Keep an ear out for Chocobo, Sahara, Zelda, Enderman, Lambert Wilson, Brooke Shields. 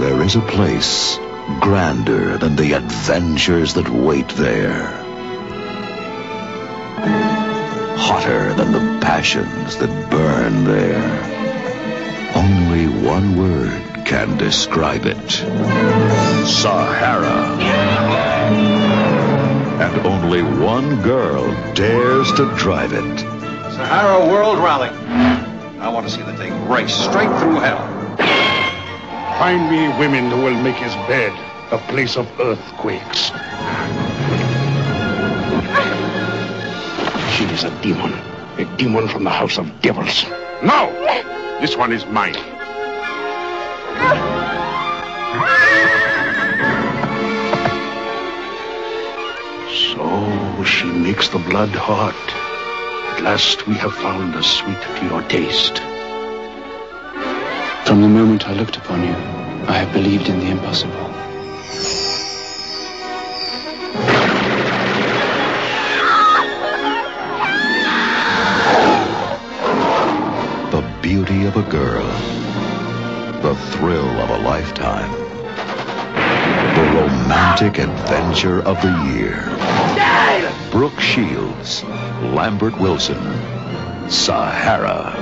There is a place grander than the adventures that wait there. Hotter than the passions that burn there. Only one word can describe it. Sahara. And only one girl dares to drive it. Sahara World Rally. I want to see the thing race straight through hell. Find me women who will make his bed a place of earthquakes. She is a demon from the house of devils. No! This one is mine. So she makes the blood hot. At last we have found a sweet to your taste. From the moment I looked upon you, I have believed in the impossible. The beauty of a girl. The thrill of a lifetime. The romantic adventure of the year. Brooke Shields, Lambert Wilson, Sahara.